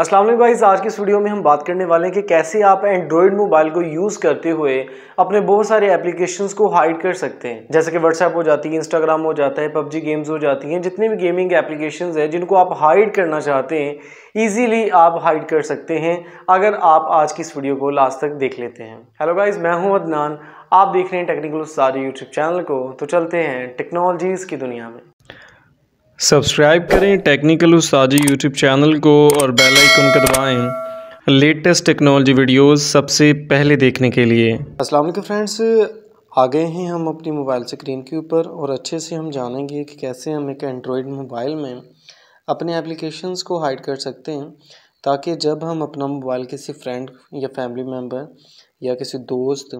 अस्सलाम वालेकुम गाइस, आज की इस वीडियो में हम बात करने वाले हैं कि कैसे आप एंड्रॉयड मोबाइल को यूज़ करते हुए अपने बहुत सारे एप्लीकेशंस को हाइड कर सकते हैं, जैसे कि व्हाट्सएप हो जाती है, इंस्टाग्राम हो जाता है, पबजी गेम्स हो जाती हैं, जितने भी गेमिंग एप्लीकेशंस हैं जिनको आप हाइड करना चाहते हैं ईजीली आप हाइड कर सकते हैं अगर आप आज की इस वीडियो को लास्ट तक देख लेते हैं। हेलो गाइज़, मैं हूँ अदनान, आप देख रहे हैं टेक्निकल उस्तादी यूट्यूब चैनल को। तो चलते हैं टेक्नोलॉजीज़ की दुनिया में। सब्सक्राइब करें टेक्निकल उस्तादी यूट्यूब चैनल को और बेल आइकन को दबाएँ लेटेस्ट टेक्नोलॉजी वीडियोस सबसे पहले देखने के लिए। अस्सलाम वालेकुम फ्रेंड्स, आ गए हैं हम अपनी मोबाइल स्क्रीन के ऊपर और अच्छे से हम जानेंगे कि कैसे हम एक एंड्रॉयड मोबाइल में अपने एप्लीकेशंस को हाइड कर सकते हैं, ताकि जब हम अपना मोबाइल किसी फ्रेंड या फैमिली मेम्बर या किसी दोस्त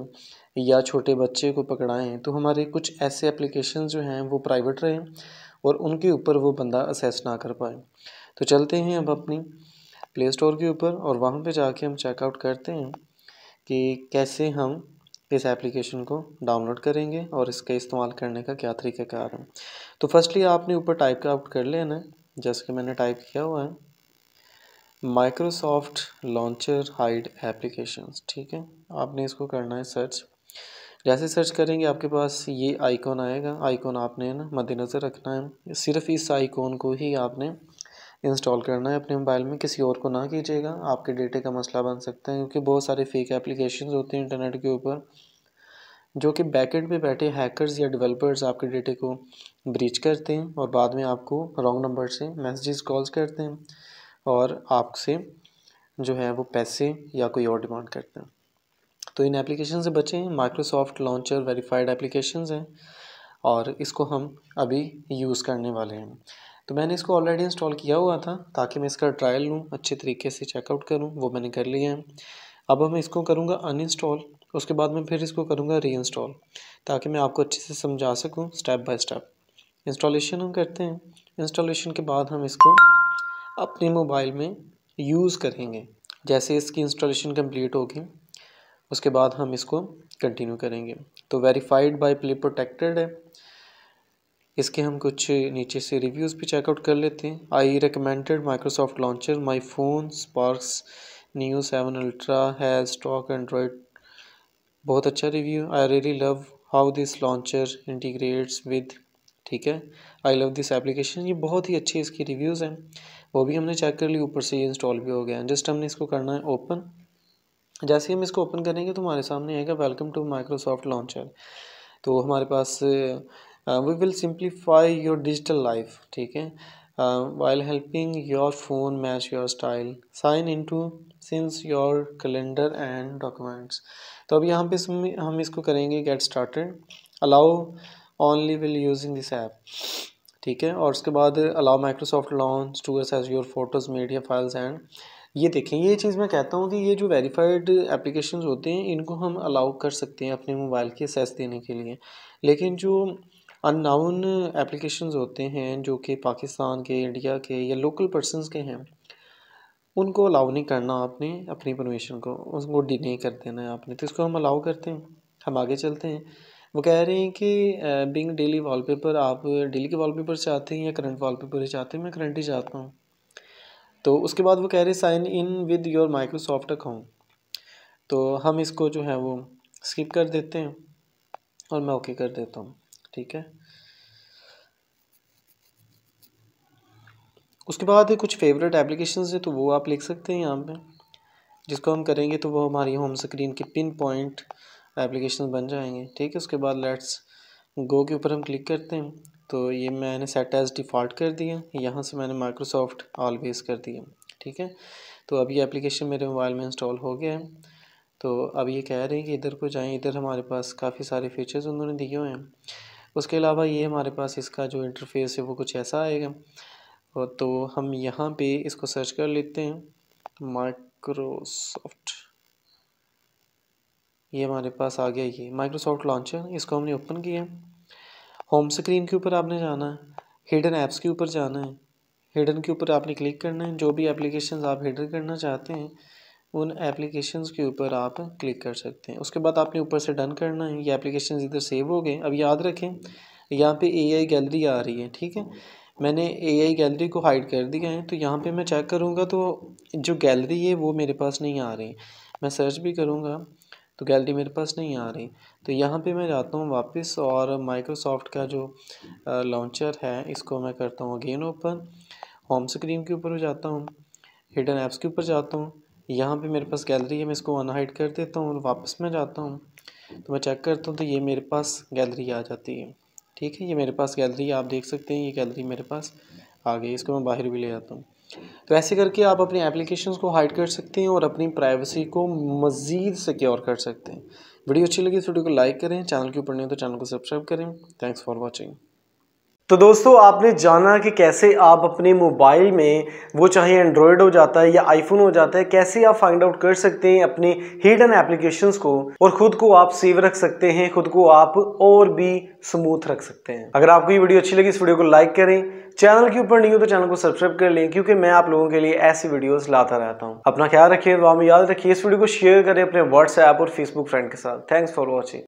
या छोटे बच्चे को पकड़ाएँ तो हमारे कुछ ऐसे एप्लीकेशन जो हैं वो प्राइवेट रहें और उनके ऊपर वो बंदा एक्सेस ना कर पाए। तो चलते हैं अब अपनी प्ले स्टोर के ऊपर और वहाँ पे जाके हम चेकआउट करते हैं कि कैसे हम इस एप्लीकेशन को डाउनलोड करेंगे और इसका इस्तेमाल करने का क्या तरीक़ाकार है। तो फर्स्टली आपने ऊपर टाइप आउट कर लेना है, जैसे कि मैंने टाइप किया हुआ है माइक्रोसॉफ्ट लॉन्चर हाइड एप्लीकेशंस। ठीक है, आपने इसको करना है सर्च। जैसे सर्च करेंगे आपके पास ये आइकॉन आएगा। आइकॉन आपने ना मद्देनज़र रखना है, सिर्फ इस आइकॉन को ही आपने इंस्टॉल करना है अपने मोबाइल में, किसी और को ना कीजिएगा, आपके डेटे का मसला बन सकता है। क्योंकि बहुत सारे फेक एप्लीकेशंस होते हैं इंटरनेट के ऊपर जो कि बैकेंड पे बैठे हैकर्स या डेवलपर्स आपके डेटे को ब्रीच करते हैं और बाद में आपको रॉन्ग नंबर से मैसेजेस कॉल्स करते हैं और आपसे जो है वो पैसे या कोई और डिमांड करते हैं। तो इन एप्लीकेशन से बचें। माइक्रोसॉफ्ट लॉन्चर वेरीफाइड एप्लीकेशंस हैं और इसको हम अभी यूज़ करने वाले हैं। तो मैंने इसको ऑलरेडी इंस्टॉल किया हुआ था ताकि मैं इसका ट्रायल लूँ, अच्छे तरीके से चेकआउट करूँ, वो मैंने कर लिया है। अब मैं इसको करूँगा अनइंस्टॉल, उसके बाद मैं फिर इसको करूँगा रीइंस्टॉल, ताकि मैं आपको अच्छे से समझा सकूँ स्टेप बाय स्टेप। इंस्टॉलेशन हम करते हैं, इंस्टॉलेशन के बाद हम इसको अपने मोबाइल में यूज़ करेंगे। जैसे इसकी इंस्टॉलेशन कम्प्लीट होगी उसके बाद हम इसको कंटिन्यू करेंगे। तो वेरीफाइड बाय प्ले प्रोटेक्टेड है, इसके हम कुछ नीचे से रिव्यूज़ भी चेकआउट कर लेते हैं। I recommended Microsoft launcher my phone sparks new 7 ultra has stock Android, बहुत अच्छा review. I really love how this launcher integrates with, ठीक है, आई लव दिस एप्लीकेशन, ये बहुत ही अच्छी इसकी रिव्यूज़ हैं, वो भी हमने चेक कर ली, ऊपर से ये इंस्टॉल भी हो गया। जस्ट हमने इसको करना है ओपन। जैसे हम इसको ओपन करेंगे तो हमारे सामने आएगा वेलकम टू माइक्रोसॉफ्ट लॉन्चर। तो हमारे पास we will simplify your digital life, ठीक है, while helping your phone match your style, sign in to sync your calendar and documents. तो अब यहाँ पे हम इसको करेंगे get started, allow only will using this app, ठीक है, और उसके बाद allow Microsoft launch to access your photos media files and. ये देखें, ये चीज़ मैं कहता हूँ कि ये जो वेरीफाइड एप्लीकेशंस होते हैं इनको हम अलाउ कर सकते हैं अपने मोबाइल के एक्सेस देने के लिए, लेकिन जो अननोन एप्लीकेशंस होते हैं जो कि पाकिस्तान के, इंडिया के या लोकल पर्सनस के हैं, उनको अलाउ नहीं करना आपने, अपनी परमिशन को उसको डिनाई कर देना है आपने। तो इसको हम अलाउ करते हैं, हम आगे चलते हैं। वो कह रहे हैं कि बिंग डेली वॉलपेपर, आप डेली के वॉलपेपर चाहते हैं या करंट वॉलपेपर ही चाहते हैं? मैं करंट ही चाहता हूँ। तो उसके बाद वो कह रहे sign in with your Microsoft account, तो हम इसको जो है वो स्किप कर देते हैं और मैं ओके कर देता हूँ, ठीक है। उसके बाद कुछ फेवरेट एप्लीकेशंस हैं तो वो आप लिख सकते हैं यहाँ पे, जिसको हम करेंगे तो वो हमारी होम स्क्रीन के पिन पॉइंट एप्लीकेशन बन जाएंगे, ठीक है। उसके बाद लेट्स गो के ऊपर हम क्लिक करते हैं। तो ये मैंने सेट एज डिफ़ॉल्ट कर दिया, यहाँ से मैंने माइक्रोसॉफ्ट ऑलवेज़ कर दिया, ठीक है। तो अब ये एप्लीकेशन मेरे मोबाइल में इंस्टॉल हो गया है। तो अब ये कह रहे हैं कि इधर को जाएं, इधर हमारे पास काफ़ी सारे फीचर्स उन्होंने दिए हुए हैं। उसके अलावा ये हमारे पास इसका जो इंटरफेस है वो कुछ ऐसा आएगा, और तो हम यहाँ पे इसको सर्च कर लेते हैं माइक्रोसॉफ्ट, ये हमारे पास आ गया, ये माइक्रोसॉफ्ट लॉन्चर, इसको हमने ओपन किया। होम स्क्रीन के ऊपर आपने जाना है, हिडन ऐप्स के ऊपर जाना है, हिडन के ऊपर आपने क्लिक करना है, जो भी एप्लीकेशंस आप हिडन करना चाहते हैं उन एप्लीकेशंस के ऊपर आप क्लिक कर सकते हैं। उसके बाद आपने ऊपर से डन करना है, ये एप्लीकेशंस इधर सेव हो गए। अब याद रखें यहाँ पे एआई गैलरी आ रही है, ठीक है, मैंने एआई गैलरी को हाइड कर दिया है। तो यहाँ पे मैं चेक करूँगा तो जो गैलरी है वो मेरे पास नहीं आ रही। मैं सर्च भी करूँगा तो गैलरी मेरे पास नहीं आ रही। तो यहाँ पे मैं जाता हूँ वापस और माइक्रोसॉफ्ट का जो लॉन्चर है इसको मैं करता हूँ अगेन ओपन। होम स्क्रीन के ऊपर जाता हूँ, हिडन ऐप्स के ऊपर जाता हूँ। यहाँ पे मेरे पास गैलरी है, मैं इसको अनहाइड कर देता हूँ और वापस मैं जाता हूँ तो मैं चेक करता हूँ तो ये मेरे पास गैलरी आ जाती है। ठीक है, ये मेरे पास गैलरी आप देख सकते हैं, ये गैलरी मेरे पास आ गई। इसको मैं बाहर भी ले जाता हूँ। तो ऐसे करके आप अपने एप्लीकेशंस को हाइड कर सकते हैं और अपनी प्राइवेसी को मज़ीद सिक्योर कर सकते हैं। वीडियो अच्छी लगी इस वीडियो को लाइक करें, चैनल के ऊपर नहीं तो चैनल को सब्सक्राइब करें। Thanks for watching. तो दोस्तों आपने जाना कि कैसे आप अपने मोबाइल में, वो चाहे एंड्रॉयड हो जाता है या आईफोन हो जाता है, कैसे आप फाइंड आउट कर सकते हैं अपने हिडन एप्लीकेशंस को और ख़ुद को आप सेव रख सकते हैं, ख़ुद को आप और भी स्मूथ रख सकते हैं। अगर आपको ये वीडियो अच्छी लगी इस वीडियो को लाइक करें, चैनल के ऊपर नहीं हो तो चैनल को सब्सक्राइब कर लें, क्योंकि मैं आप लोगों के लिए ऐसी वीडियोस लाता रहता हूँ। अपना ख्याल रखिए, दुआ में याद रखिए। इस वीडियो को शेयर करें अपने व्हाट्सएप और फेसबुक फ्रेंड के साथ। Thanks for watching.